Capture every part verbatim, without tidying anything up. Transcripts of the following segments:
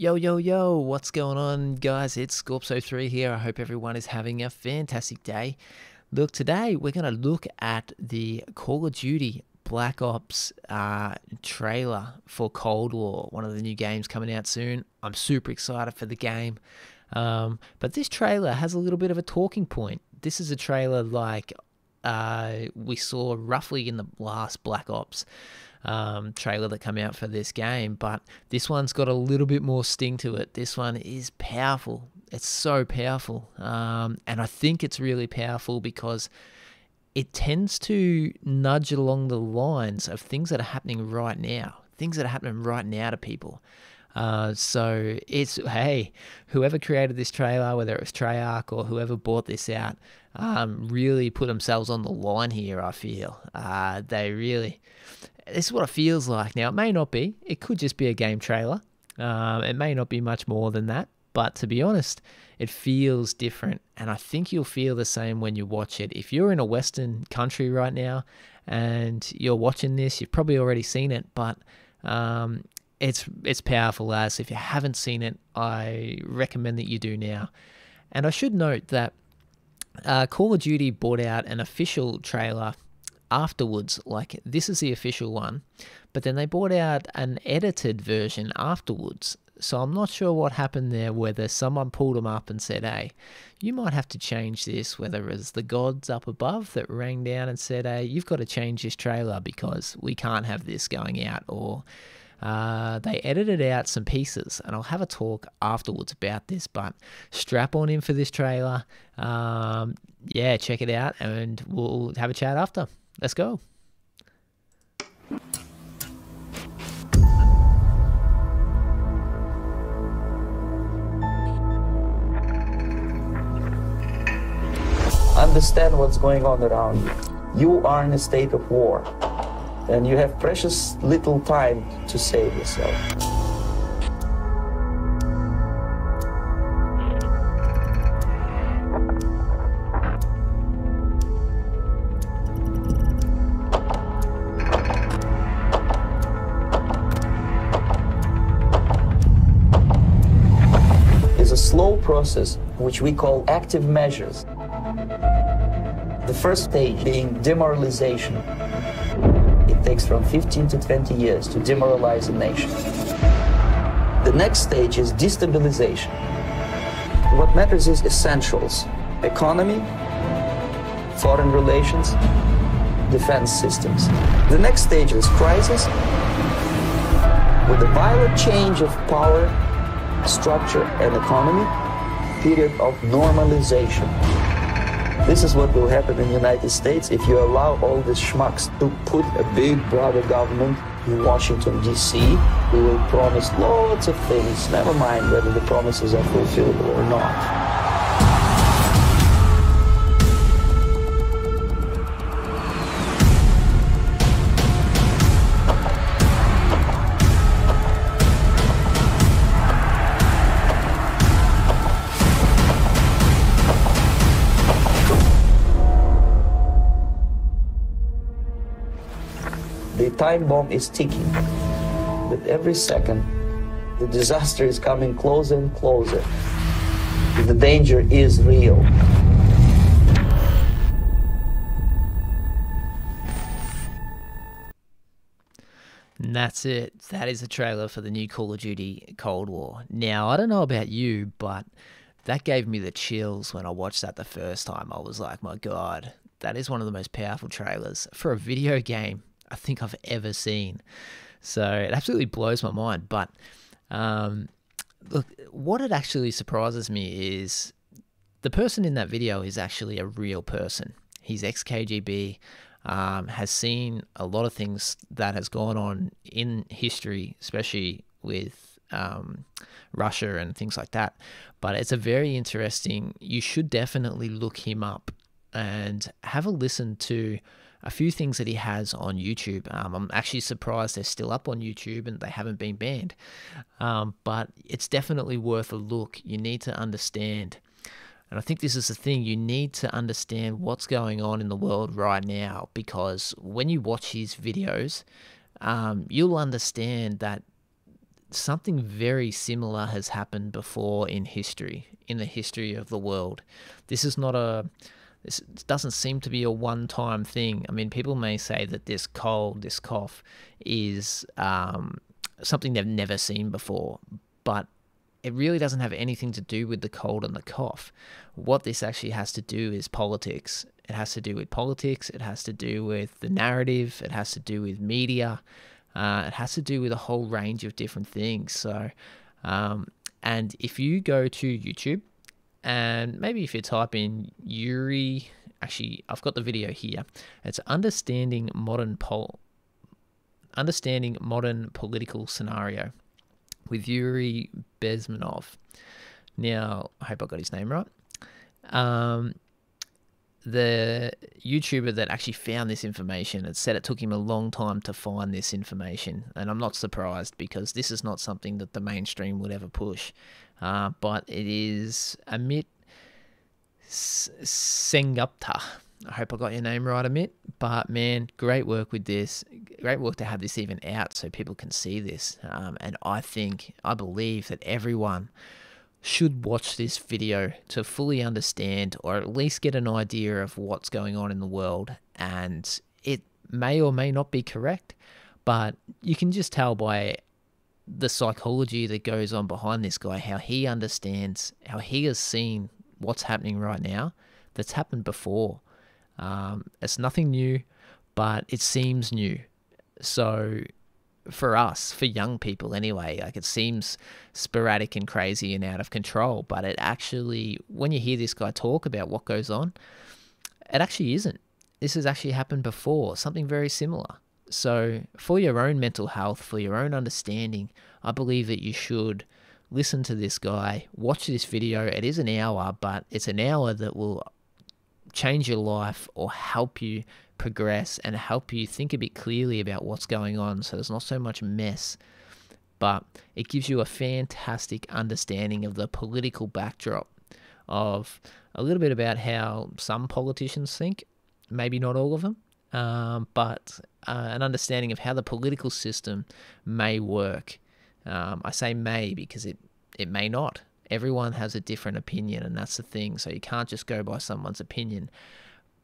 Yo, yo, yo, what's going on, guys? It's Scorps zero three here. I hope everyone is having a fantastic day. Look, today we're going to look at the Call of Duty Black Ops uh, trailer for Cold War, one of the new games coming out soon. I'm super excited for the game. Um, but this trailer has a little bit of a talking point. This is a trailer like uh, we saw roughly in the last Black Ops Um, trailer that come out for this game, but this one's got a little bit more sting to it. This one is powerful. It's so powerful, um, and I think it's really powerful because it tends to nudge along the lines of things that are happening right now, things that are happening right now to people. Uh, so it's, hey, whoever created this trailer, whether it was Treyarch or whoever bought this out, um, really put themselves on the line here, I feel. Uh, they really, this is what it feels like. Now, it may not be, it could just be a game trailer. Um, it may not be much more than that, but to be honest, it feels different. And I think you'll feel the same when you watch it. If you're in a Western country right now and you're watching this, you've probably already seen it, but, um, It's it's powerful, as if you haven't seen it, I recommend that you do now. And I should note that uh, Call of Duty brought out an official trailer afterwards, like this is the official one, but then they brought out an edited version afterwards. So I'm not sure what happened there, whether someone pulled them up and said, hey, you might have to change this, whether it was the gods up above that rang down and said, hey, you've got to change this trailer because we can't have this going out, or... Uh, they edited out some pieces, and I'll have a talk afterwards about this, but strap on in for this trailer. Um, yeah, check it out, and we'll have a chat after. Let's go. Understand what's going on around you. You are in a state of war. And you have precious little time to save yourself. It's a slow process, which we call active measures. The first stage being demoralization. It takes from fifteen to twenty years to demoralize a nation. The next stage is destabilization. What matters is essentials: economy, foreign relations, defense systems. The next stage is crisis, with a violent change of power, structure, and economy, period of normalization. This is what will happen in the United States if you allow all these schmucks to put a big brother government in Washington, D C, who will promise lots of things, never mind whether the promises are fulfilled or not. The time bomb is ticking. With every second, the disaster is coming closer and closer. The danger is real. And that's it. That is the trailer for the new Call of Duty Cold War. Now, I don't know about you, but that gave me the chills when I watched that the first time. I was like, my God, that is one of the most powerful trailers for a video game I think I've ever seen. So it absolutely blows my mind. But um, look, what it actually surprises me is the person in that video is actually a real person. He's ex K G B, um, has seen a lot of things that has gone on in history, especially with um, Russia and things like that. But it's a very interesting, you should definitely look him up and have a listen to a few things that he has on YouTube. Um, I'm actually surprised they're still up on YouTube and they haven't been banned. Um, but it's definitely worth a look. You need to understand. And I think this is the thing. You need to understand what's going on in the world right now, because when you watch his videos, um, you'll understand that something very similar has happened before in history, in the history of the world. This is not a, this doesn't seem to be a one-time thing. I mean, people may say that this cold, this cough is um, something they've never seen before, but it really doesn't have anything to do with the cold and the cough. What this actually has to do is politics. It has to do with politics. It has to do with the narrative. It has to do with media. Uh, it has to do with a whole range of different things. So, um, and if you go to YouTube, and maybe if you type in Yuri, actually, I've got the video here. It's understanding modern pol, understanding modern political scenario with Yuri Bezmenov. Now, I hope I got his name right. Um, the YouTuber that actually found this information, it said it took him a long time to find this information, and I'm not surprised, because this is not something that the mainstream would ever push. Uh, but it is Amit Sengupta. I hope I got your name right, Amit. But man, great work with this. Great work to have this even out so people can see this. Um, and I think, I believe that everyone should watch this video to fully understand, or at least get an idea of what's going on in the world. And it may or may not be correct, but you can just tell by the psychology that goes on behind this guy, how he understands, how he has seen what's happening right now that's happened before. Um, it's nothing new, but it seems new. So for us, for young people anyway, like it seems sporadic and crazy and out of control, but it actually, when you hear this guy talk about what goes on, it actually isn't. This has actually happened before, something very similar. So for your own mental health, for your own understanding, I believe that you should listen to this guy, watch this video. It is an hour, but it's an hour that will change your life or help you progress and help you think a bit clearly about what's going on, so there's not so much mess, but it gives you a fantastic understanding of the political backdrop, of a little bit about how some politicians think, maybe not all of them, um, but uh, an understanding of how the political system may work. Um, I say may because it, it may not. Everyone has a different opinion, and that's the thing. So you can't just go by someone's opinion.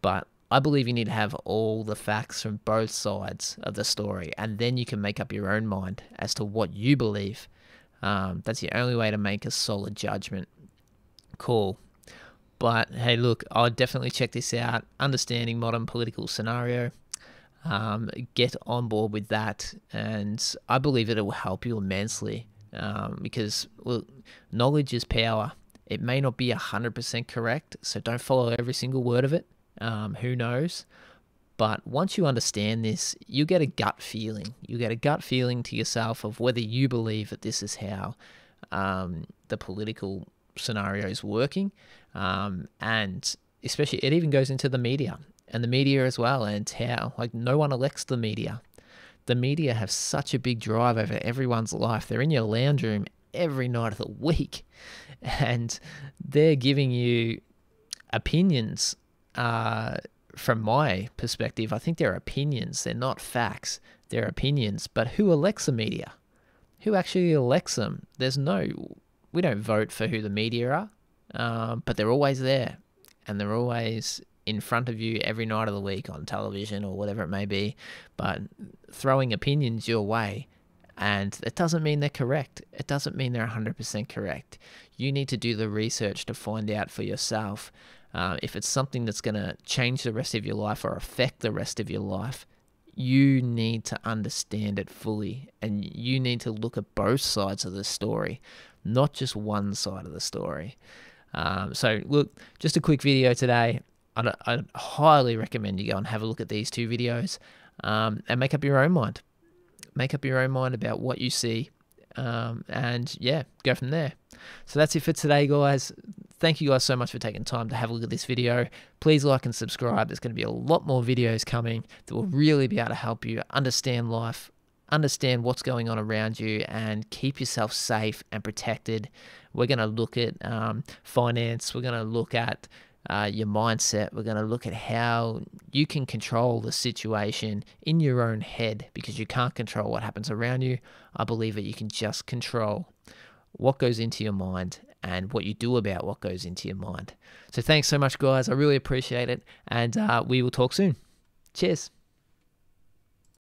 But I believe you need to have all the facts from both sides of the story, and then you can make up your own mind as to what you believe. Um, that's the only way to make a solid judgment call. But hey, look, I'll definitely check this out. Understanding Modern Political Scenario. Um, get on board with that, and I believe that it will help you immensely. Um, because well, knowledge is power. It may not be one hundred percent correct, so don't follow every single word of it. Um, who knows? But once you understand this, you get a gut feeling. You get a gut feeling to yourself of whether you believe that this is how um, the political scenario is working. Um, and especially, it even goes into the media and the media as well, and how, like, no one elects the media. The media have such a big drive over everyone's life. They're in your lounge room every night of the week, and they're giving you opinions uh, from my perspective. I think they're opinions. They're not facts. They're opinions. But who elects the media? Who actually elects them? There's no, we don't vote for who the media are, uh, but they're always there, and they're always in front of you every night of the week on television or whatever it may be, but throwing opinions your way. And it doesn't mean they're correct. It doesn't mean they're one hundred percent correct. You need to do the research to find out for yourself uh, if it's something that's going to change the rest of your life or affect the rest of your life. You need to understand it fully, and you need to look at both sides of the story, not just one side of the story. Um, so look, just a quick video today. I'd, I'd highly recommend you go and have a look at these two videos, um, and make up your own mind. Make up your own mind about what you see, um, and yeah, go from there. So that's it for today, guys. Thank you guys so much for taking time to have a look at this video. Please like and subscribe. There's going to be a lot more videos coming that will really be able to help you understand life, understand what's going on around you, and keep yourself safe and protected. We're going to look at um, finance. We're going to look at uh, your mindset. We're going to look at how you can control the situation in your own head, because you can't control what happens around you. I believe that you can just control what goes into your mind and what you do about what goes into your mind. So thanks so much, guys. I really appreciate it, and uh, we will talk soon. Cheers.